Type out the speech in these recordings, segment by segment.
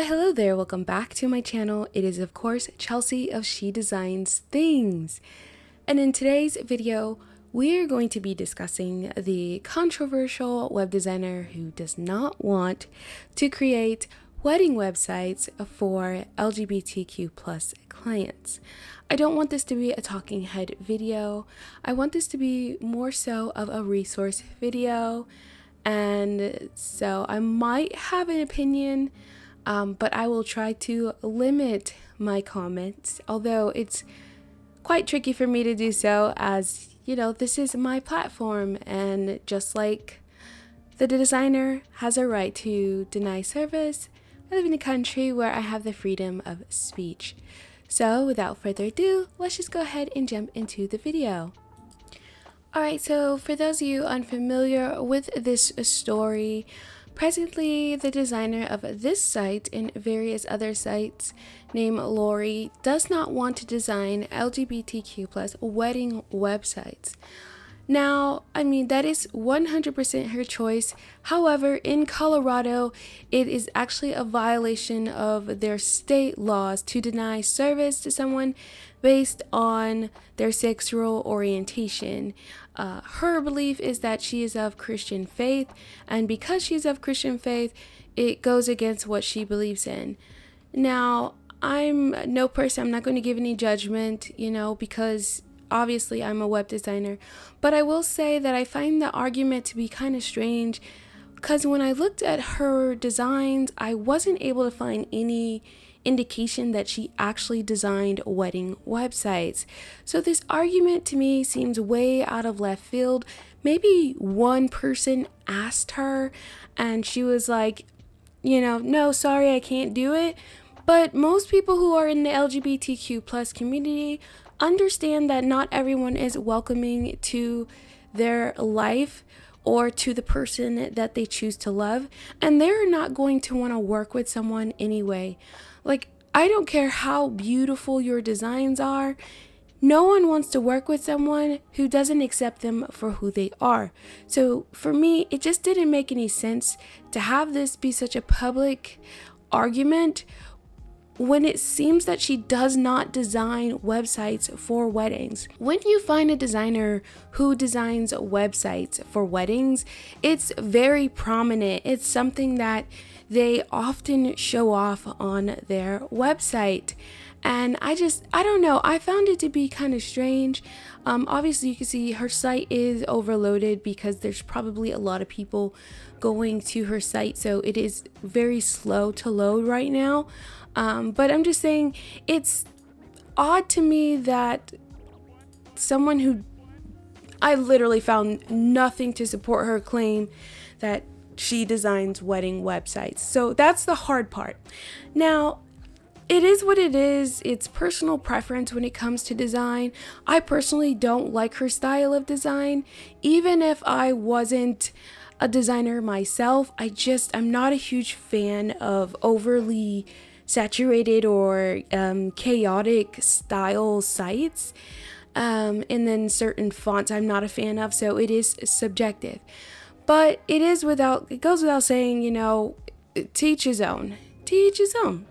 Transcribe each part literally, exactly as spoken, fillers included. Why hello there, welcome back to my channel. It is of course Chelsea of She Designs Things. And in today's video, we're going to be discussing the controversial web designer who does not want to create wedding websites for L G B T Q plus clients. I don't want this to be a talking head video. I want this to be more so of a resource video. And so I might have an opinion, Um, but I will try to limit my comments, although it's quite tricky for me to do so, as you know, this is my platform, and just like the designer has a right to deny service, I live in a country where I have the freedom of speech. So without further ado, let's just go ahead and jump into the video. Alright, so for those of you unfamiliar with this story, presently, the designer of this site and various other sites named Lori does not want to design L G B T Q plus wedding websites. Now, I mean, that is one hundred percent her choice. However, in Colorado, it is actually a violation of their state laws to deny service to someone based on their sexual orientation. Uh, her belief is that she is of Christian faith, and because she's of Christian faith, it goes against what she believes in. Now, I'm no person, I'm not going to give any judgment, you know, because obviously I'm a web designer, but I will say that I find the argument to be kind of strange, because when I looked at her designs, I wasn't able to find any indication that she actually designed wedding websites. So this argument to me seems way out of left field. Maybe one person asked her and she was like, you know, no, sorry, I can't do it. But most people who are in the L G B T Q plus community understand that not everyone is welcoming to their life or to the person that they choose to love, and they're not going to want to work with someone anyway. Like, I don't care how beautiful your designs are, no one wants to work with someone who doesn't accept them for who they are. So for me, it just didn't make any sense to have this be such a public argument when it seems that she does not design websites for weddings. When you find a designer who designs websites for weddings, it's very prominent. It's something that they often show off on their website. And I just, I don't know, I found it to be kind of strange. Um, obviously, you can see her site is overloaded because there's probably a lot of people going to her site, so it is very slow to load right now. Um, but I'm just saying, it's odd to me that someone who, I literally found nothing to support her claim that she designs wedding websites. So that's the hard part. Now, it is what it is. It's personal preference when it comes to design. I personally don't like her style of design. Even if I wasn't a designer myself, I just, I'm not a huge fan of overly saturated or um, chaotic style sites. Um, and then certain fonts I'm not a fan of, so it is subjective. But it is without, it goes without saying, you know, teach his own, teach his own.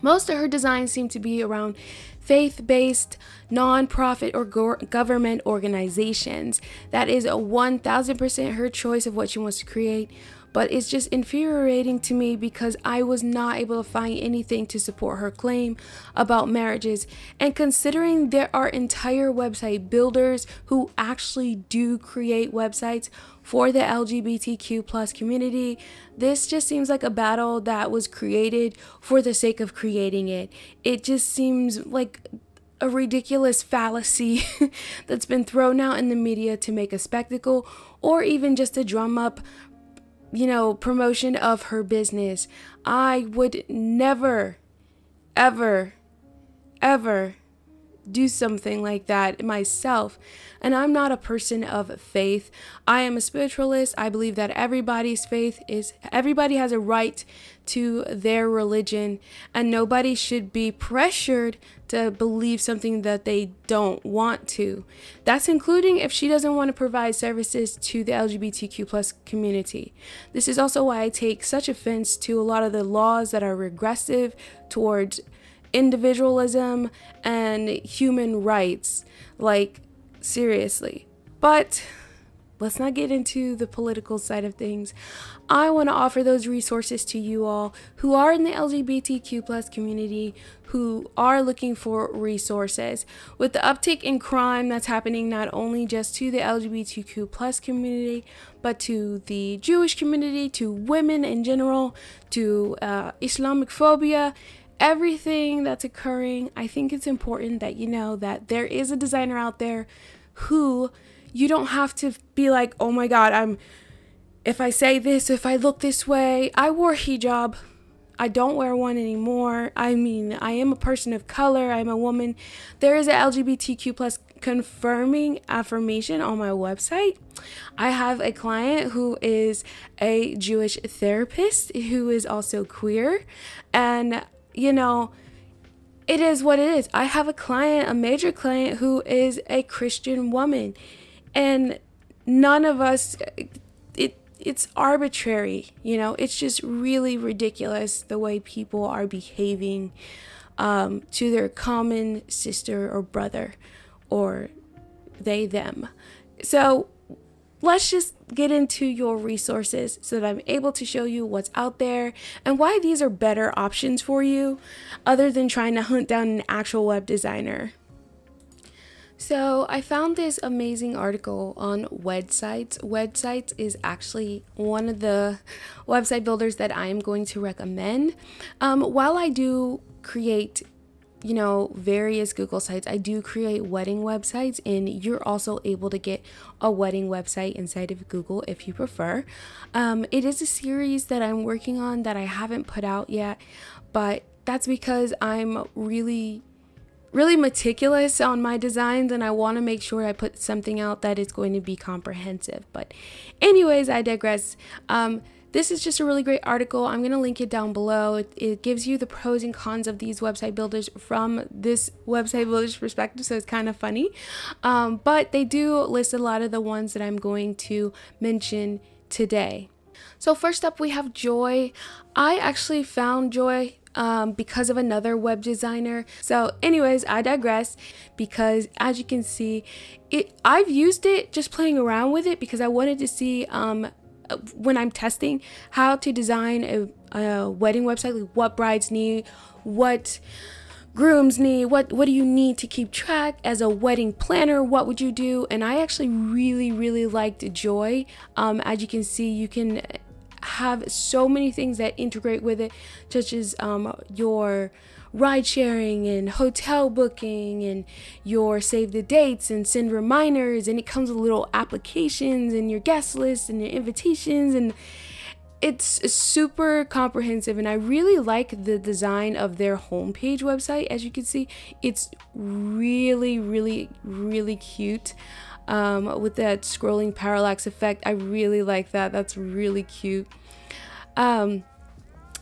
Most of her designs seem to be around faith-based, non-profit, or go government organizations. That is a one thousand percent her choice of what she wants to create, but it's just infuriating to me because I was not able to find anything to support her claim about marriages. And considering there are entire website builders who actually do create websites for the L G B T Q plus community, this just seems like a battle that was created for the sake of creating it. It just seems like a ridiculous fallacy that's been thrown out in the media to make a spectacle, or even just to drum up, you know, promotion of her business. I would never, ever, ever do something like that myself. And I'm not a person of faith. I am a spiritualist. I believe that everybody's faith is, everybody has a right to their religion, and nobody should be pressured to believe something that they don't want to. That's including if she doesn't want to provide services to the L G B T Q plus community. This is also why I take such offense to a lot of the laws that are regressive towards individualism and human rights. Like, seriously. But let's not get into the political side of things. I want to offer those resources to you all who are in the L G B T Q plus community, who are looking for resources. With the uptick in crime that's happening not only just to the L G B T Q plus community, but to the Jewish community, to women in general, to uh, Islamic phobia, everything that's occurring, I think it's important that you know that there is a designer out there who you don't have to be like, oh my god, I'm, if I say this, if I look this way, I wore hijab, I don't wear one anymore. I mean, I am a person of color, I'm a woman. There is a L G B T Q plus confirming affirmation on my website. I have a client who is a Jewish therapist who is also queer, and you know, it is what it is. I have a client, a major client, who is a Christian woman, and none of us, it it's arbitrary, you know. It's just really ridiculous the way people are behaving um, to their common sister or brother or they, them. So let's just get into your resources so that I'm able to show you what's out there and why these are better options for you other than trying to hunt down an actual web designer. So I found this amazing article on Wedsites. Wedsites is actually one of the website builders that I am going to recommend. Um, while I do create, you know, various Google sites, I do create wedding websites, and you're also able to get a wedding website inside of Google if you prefer. Um, it is a series that I'm working on that I haven't put out yet, but that's because I'm really, really meticulous on my designs, and I want to make sure I put something out that is going to be comprehensive. But anyways, I digress. Um, This is just a really great article. I'm going to link it down below. It, it gives you the pros and cons of these website builders from this website builder's perspective, so it's kind of funny. Um, but they do list a lot of the ones that I'm going to mention today. So first up, we have Joy. I actually found Joy um, because of another web designer. So anyways, I digress, because as you can see, it, I've used it just playing around with it because I wanted to see um, when I'm testing how to design a, a wedding website, like what brides need, what grooms need, what what do you need to keep track as a wedding planner, what would you do. And I actually really really liked Joy. Um, as you can see, you can have so many things that integrate with it, such as um, your ride sharing and hotel booking and your save the dates and send reminders, and it comes with little applications and your guest list and your invitations, and it's super comprehensive. And I really like the design of their homepage website. As you can see, it's really really really cute um, with that scrolling parallax effect. I really like that. That's really cute. um,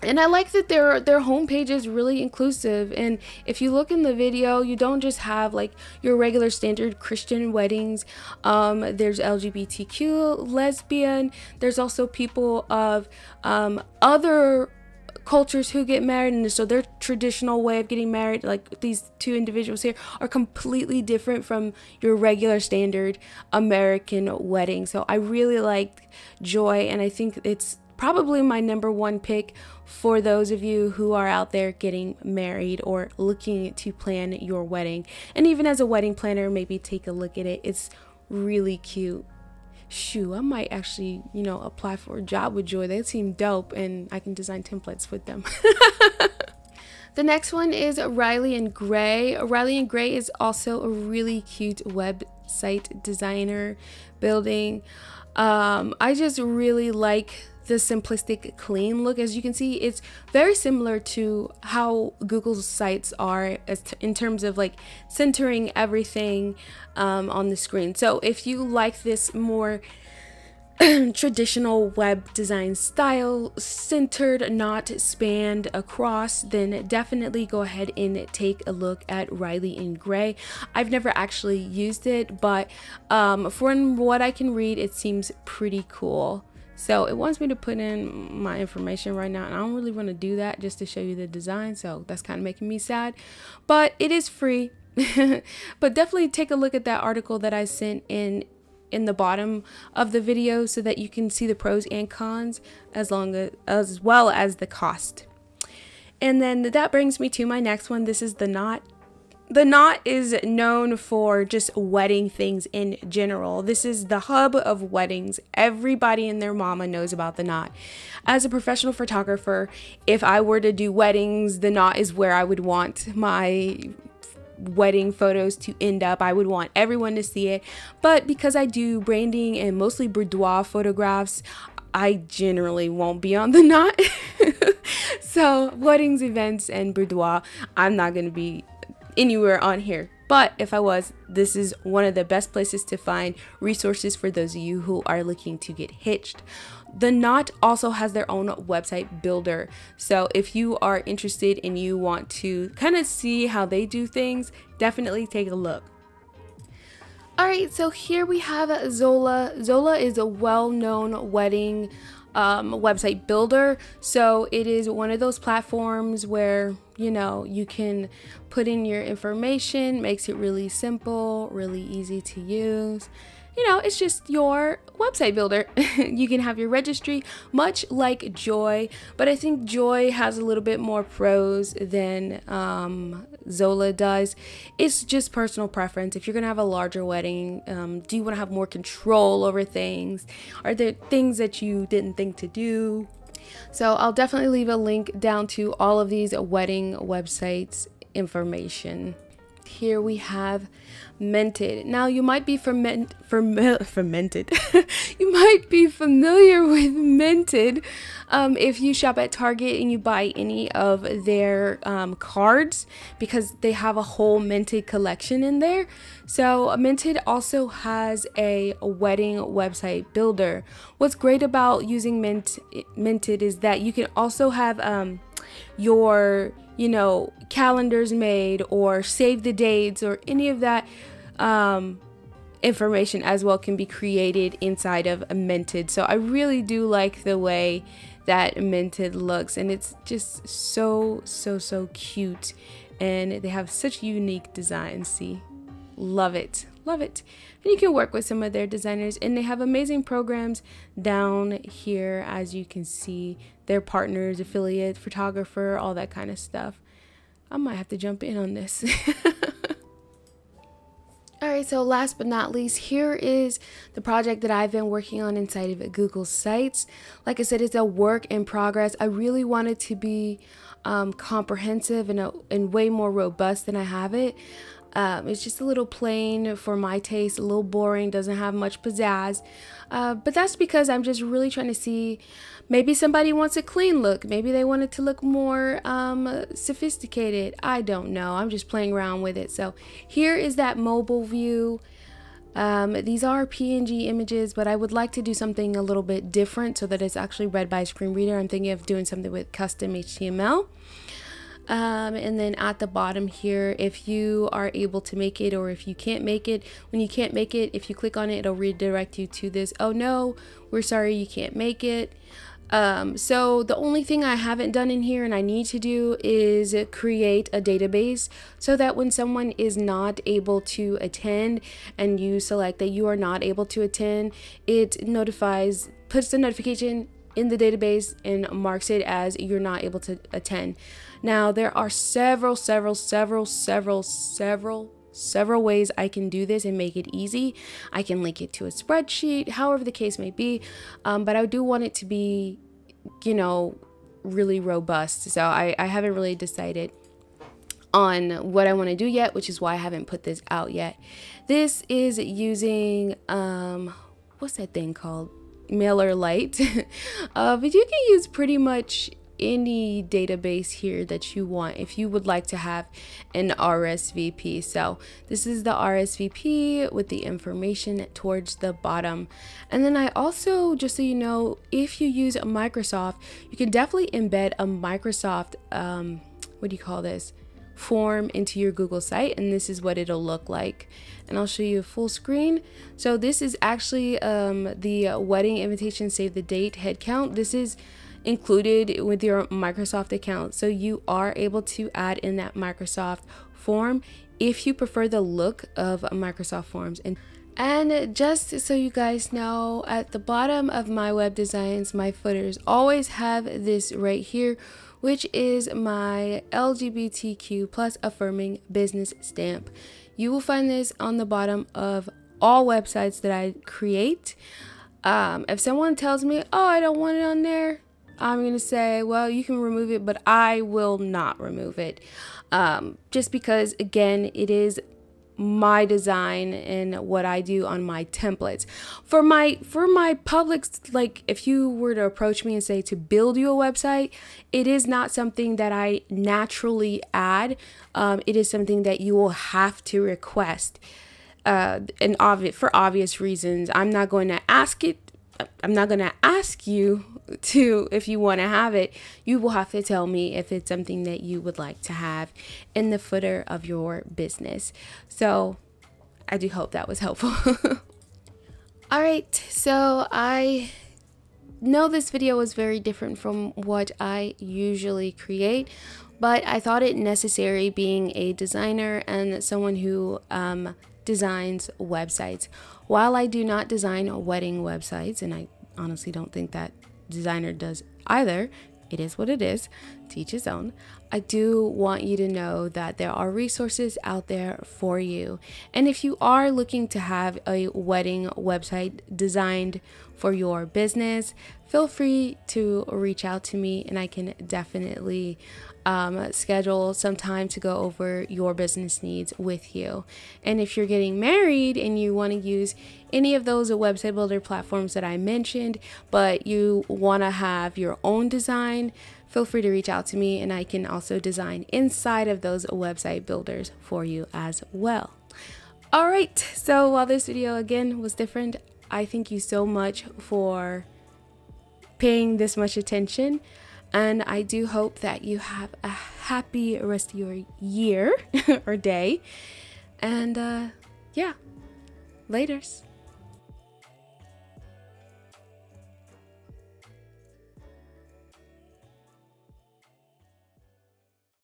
And I like that their their homepage is really inclusive. And if you look in the video, you don't just have like your regular standard Christian weddings. Um, there's L G B T Q, lesbian. There's also people of um, other cultures who get married, and so their traditional way of getting married, like these two individuals here, are completely different from your regular standard American wedding. So I really like Joy, and I think it's probably my number one pick for those of you who are out there getting married or looking to plan your wedding. And even as a wedding planner, maybe take a look at it. It's really cute. Shoo, I might actually, you know, apply for a job with Joy. They seem dope, and I can design templates with them. The next one is Riley and Gray. Riley and Gray is also a really cute website designer building. Um, I just really like the simplistic, clean look. As you can see, it's very similar to how Google Sites are as t in terms of like centering everything um, on the screen. So if you like this more traditional web design style, centered, not spanned across, then definitely go ahead and take a look at Riley in Gray. I've never actually used it, but um, from what I can read, it seems pretty cool. So it wants me to put in my information right now, and I don't really want to do that just to show you the design, so that's kind of making me sad, but it is free. But definitely take a look at that article that I sent in in the bottom of the video so that you can see the pros and cons as long as as well as the cost. And then that brings me to my next one. This is The Knot. The Knot is known for just wedding things in general. This is the hub of weddings. Everybody and their mama knows about The Knot. As a professional photographer, if I were to do weddings, The Knot is where I would want my wedding photos to end up. I would want everyone to see it, but because I do branding and mostly boudoir photographs, I generally won't be on The Knot. So weddings, events, and boudoir, I'm not going to be anywhere on here. But if I was, this is one of the best places to find resources for those of you who are looking to get hitched. The Knot also has their own website builder. So if you are interested and you want to kind of see how they do things, definitely take a look. Alright, so here we have Zola. Zola is a well-known wedding um, website builder. So it is one of those platforms where, you know, you can put in your information, makes it really simple, really easy to use. You know, it's just your website builder. You can have your registry, much like Joy, but I think Joy has a little bit more pros than um, Zola does. It's just personal preference. If you're gonna have a larger wedding, um, do you wanna have more control over things? Are there things that you didn't think to do? So I'll definitely leave a link down to all of these wedding websites information. Here we have Minted. Now you might be ferment, ferment, fermented. You might be familiar with Minted um, if you shop at Target and you buy any of their um, cards, because they have a whole Minted collection in there. So Minted also has a wedding website builder. What's great about using Mint, Minted is that you can also have um, your you know calendars made, or save the dates, or any of that um, information as well can be created inside of Minted. So I really do like the way that Minted looks, and it's just so so so cute, and they have such unique designs. See, love it, love it. And you can work with some of their designers, and they have amazing programs down here. As you can see, their partners, affiliate, photographer, all that kind of stuff. I might have to jump in on this. Alright, so last but not least, here is the project that I've been working on inside of Google Sites. Like I said, it's a work in progress. I really wanted to be um, comprehensive and, a, and way more robust than I have it. Um, it's just a little plain for my taste, a little boring, doesn't have much pizzazz, uh, but that's because I'm just really trying to see, maybe somebody wants a clean look, maybe they want it to look more um, sophisticated. I don't know, I'm just playing around with it. So here is that mobile view. Um, these are P N G images, but I would like to do something a little bit different so that it's actually read by a screen reader. I'm thinking of doing something with custom H T M L. Um, and then at the bottom here, if you are able to make it, or if you can't make it, when you can't make it, if you click on it, it'll redirect you to this. Oh no, we're sorry, you can't make it. Um, so the only thing I haven't done in here and I need to do is create a database so that when someone is not able to attend and you select that you are not able to attend, it notifies, puts the notification in the database and marks it as you're not able to attend. Now there are several several several several several several ways I can do this and make it easy. I can link it to a spreadsheet, however the case may be, um, but I do want it to be, you know, really robust. So I, I haven't really decided on what I want to do yet, which is why I haven't put this out yet. This is using um what's that thing called? Mailer Lite. Uh, but you can use pretty much any database here that you want if you would like to have an R S V P. So this is the R S V P with the information towards the bottom. And then I also, just so you know, if you use Microsoft, you can definitely embed a Microsoft um what do you call this form into your Google site, and this is what it'll look like. And I'll show you full screen. So this is actually um the wedding invitation, save the date, head count. This is included with your Microsoft account, so you are able to add in that Microsoft form if you prefer the look of Microsoft forms. And and just so you guys know, at the bottom of my web designs, my footers always have this right here, which is my L G B T Q plus affirming business stamp. You will find this on the bottom of all websites that I create. Um, if someone tells me, oh, I don't want it on there, I'm gonna say, well, you can remove it, but I will not remove it, um, just because, again, it is my design and what I do on my templates. For my for my public, like if you were to approach me and say to build you a website, it is not something that I naturally add. Um, it is something that you will have to request, uh, and obvious for obvious reasons. I'm not going to ask it. I'm not going to ask you to, if you want to have it, you will have to tell me if it's something that you would like to have in the footer of your business. So I do hope that was helpful. All right. So I know this video was very different from what I usually create, but I thought it necessary being a designer and someone who, um, designs websites. While I do not design wedding websites, and I honestly don't think that designer does either, it is what it is, to each his own, I do want you to know that there are resources out there for you. And if you are looking to have a wedding website designed for your business, feel free to reach out to me, and I can definitely um, schedule some time to go over your business needs with you. And if you're getting married and you want to use any of those website builder platforms that I mentioned, but you want to have your own design, feel free to reach out to me, and I can also design inside of those website builders for you as well. All right, so while this video again was different, I thank you so much for paying this much attention, and I do hope that you have a happy rest of your year or day, and uh yeah, laters.